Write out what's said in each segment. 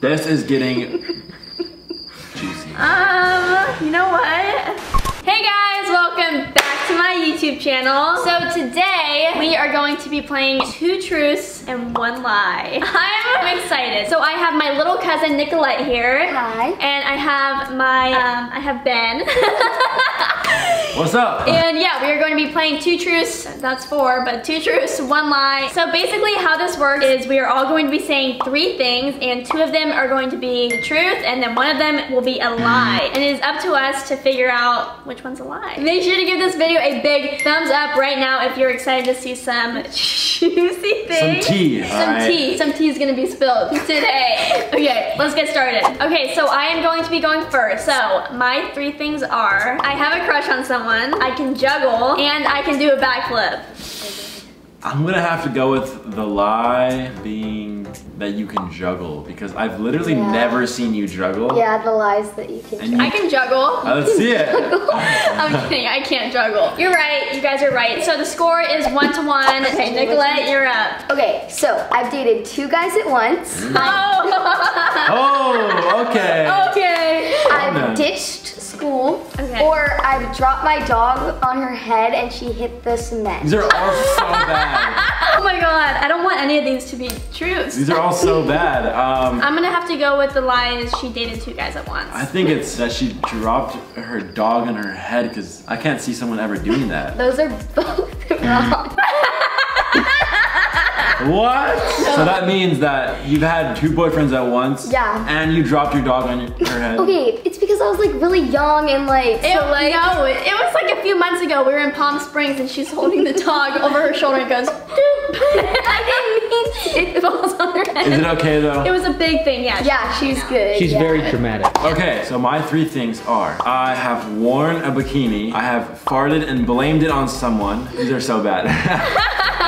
This is getting juicy. You know what? Hey guys, welcome back to my YouTube channel. So today we are going to be playing 2 truths and 1 lie. I'm excited. So I have my little cousin Nicolette here. Hi. And I have my Ben. What's up? And yeah, we are going to be playing 2 truths, that's 4, but 2 truths, 1 lie. So basically how this works is we are all going to be saying 3 things and 2 of them are going to be the truth and then 1 of them will be a lie. And it is up to us to figure out which one's a lie. Make sure to give this video a big thumbs up right now if you're excited to see some juicy things. Some tea. Some tea is going to be spilled today. Okay, let's get started. Okay, so I am going to be going first. So my 3 things are, I have a crush on someone, I can juggle, and I can do a backflip. I'm gonna have to go with the lie being that you can juggle because I've literally never seen you juggle. Yeah, the lies that you can juggle. I can juggle. Let's see it. I'm kidding, I can't juggle. You're right, you guys are right. So the score is 1-1. Okay, Nicolette, you're up. Okay, so I've dated 2 guys at once. Oh, okay. Okay. I've ditched school, or I've dropped my dog on her head and she hit the cement. These are all so bad. Oh my god, I don't want any of these to be true. These are all so bad. I'm gonna have to go with the lie is she dated 2 guys at once. I think it's that she dropped her dog on her head because I can't see someone ever doing that. Those are both wrong. What? No. So that means that you've had 2 boyfriends at once. Yeah. And you dropped your dog on her head. Okay, it's because I was like really young and like. It was like a few months ago. We were in Palm Springs and she's holding the dog over her shoulder and goes. I didn't mean it falls on her head. Is it okay though? It was a big thing. Yeah. Yeah, she's good. She's very dramatic. Okay, so my 3 things are: I have worn a bikini. I have farted and blamed it on someone. These are so bad.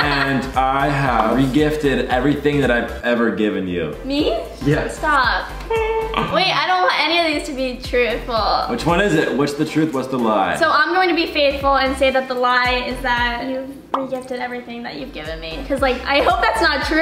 And I have regifted everything that I've ever given you. Me? Yes. Stop. Wait, I don't want any of these to be truthful. Which one is it? What's the truth? What's the lie? So I'm going to be faithful and say that the lie is that you've regifted everything that you've given me. Because like, I hope that's not true.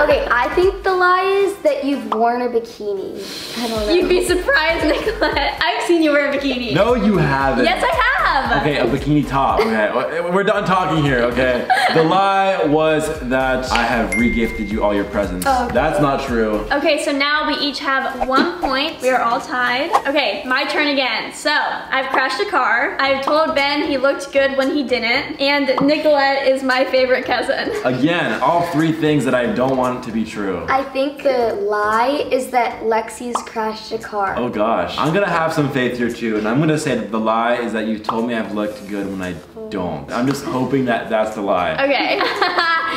Okay, I think the lie is that you've worn a bikini. I don't know. You'd be surprised, Nicolette. I've seen you wear a bikini. No, you haven't. Yes, I have. Okay, a bikini top. Okay, we're done talking here, okay? The lie was that I have regifted you all your presents. Okay. That's not true. Okay, so now we each have 1 point. We are all tied. Okay, my turn again. So, I've crashed a car. I've told Ben he looked good when he didn't. And Nicolette is my favorite cousin. Again, all 3 things that I don't want to be true. I think the lie is that Lexi's crashed a car. Oh gosh. I'm gonna have some faith here too, and I'm gonna say that the lie is that you told me I've looked good when I don't. I'm just hoping that that's the lie. Okay.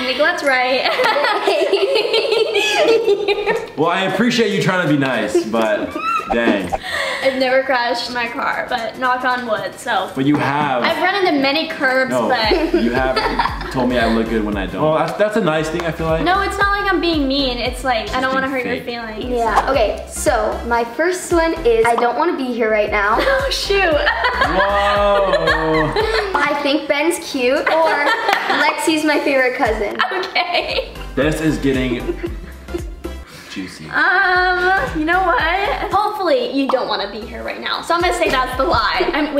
Nicolette's right. Well, I appreciate you trying to be nice, but dang. I've never crashed my car, but knock on wood, so. But you have. I've run into many curbs, but. You have told me I look good when I don't. Well, that's a nice thing, I feel like. No, it's not like I'm being mean. It's like, I don't want to hurt your feelings. Yeah, okay, so my first one is, I don't want to be here right now. Oh, shoot. Whoa. I think Ben's cute, or Lexi's my favorite cousin. Okay. This is getting juicy. You know what? Hopefully you don't want to be here right now. So I'm gonna say that's the lie. I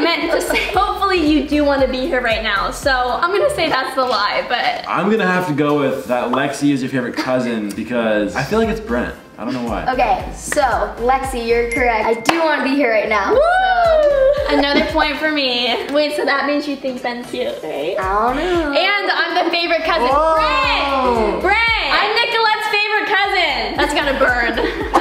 meant to say hopefully you do want to be here right now. So I'm gonna say that's the lie, but. I'm gonna have to go with that Lexi is your favorite cousin because I feel like it's Brent. I don't know why. Okay, so Lexi, you're correct. I do want to be here right now. Woo! So. Another point for me. Wait, so that means you think Ben's cute, right? I don't know. And I'm the favorite cousin. Brent! Brent! I'm Nicolette's favorite cousin. That's gotta burn.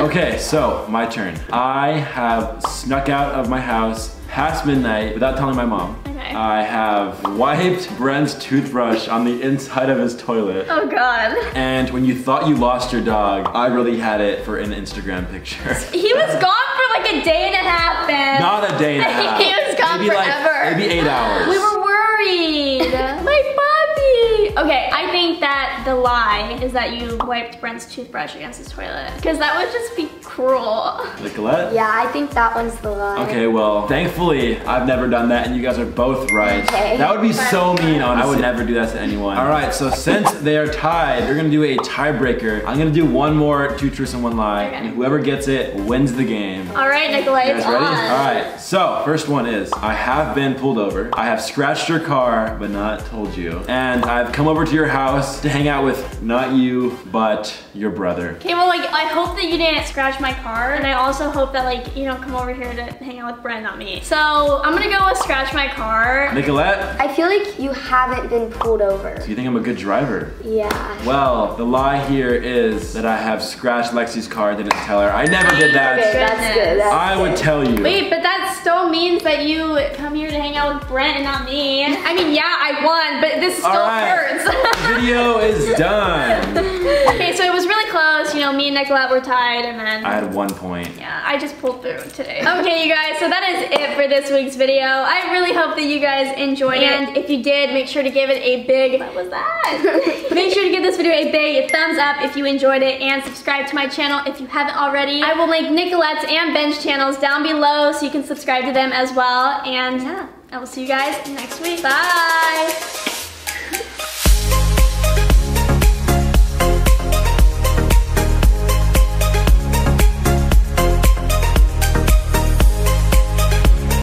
Okay, so my turn. I have snuck out of my house past midnight without telling my mom. I have wiped Brent's toothbrush on the inside of his toilet. Oh god. And when you thought you lost your dog, I really had it for an Instagram picture. He was gone for like a day and a half, Ben. Not a day and a half. He was gone maybe forever. Like, maybe 8 hours. We were worried. My puppy. Okay, I think that the lie is that you wiped Brent's toothbrush against his toilet, because that would just be cruel. Nicolette? Yeah, I think that one's the lie. Okay, well, thankfully, I've never done that, and you guys are both right. Okay. That would be so mean, honestly. I would never do that to anyone. All right, so since they are tied, we're gonna do a tiebreaker. I'm gonna do one more, 2 truths and 1 lie, okay, and whoever gets it wins the game. All right, Nicolette, you guys ready? All right, so first one is, I have been pulled over, I have scratched your car, but not told you, and I've come over to your house to hang out with not you, but your brother. Okay, well, like, I hope that you didn't scratch my car, and I also hope that, like, you don't come over here to hang out with Brent, not me. So I'm gonna go with scratch my car. Nicolette? I feel like you haven't been pulled over. So you think I'm a good driver? Yeah. Well, the lie here is that I have scratched Lexi's car, didn't tell her. I never did that. Okay, that's good. That's I would tell you. Wait, but that still means that you come here to hang out with Brent and not me. I mean, yeah, I won, but this still hurts. The video is done. Okay, so it was really close. You know, me and Nicolette were tied, and then I had 1 point. Yeah, I just pulled through today. Okay, you guys, so that is it for this week's video. I really hope that you guys enjoyed it. And if you did, make sure to give it a big, what was that? Make sure to give this video a big thumbs up if you enjoyed it, and subscribe to my channel if you haven't already. I will link Nicolette's and Ben's channels down below so you can subscribe to them as well. And yeah, I will see you guys next week. Bye.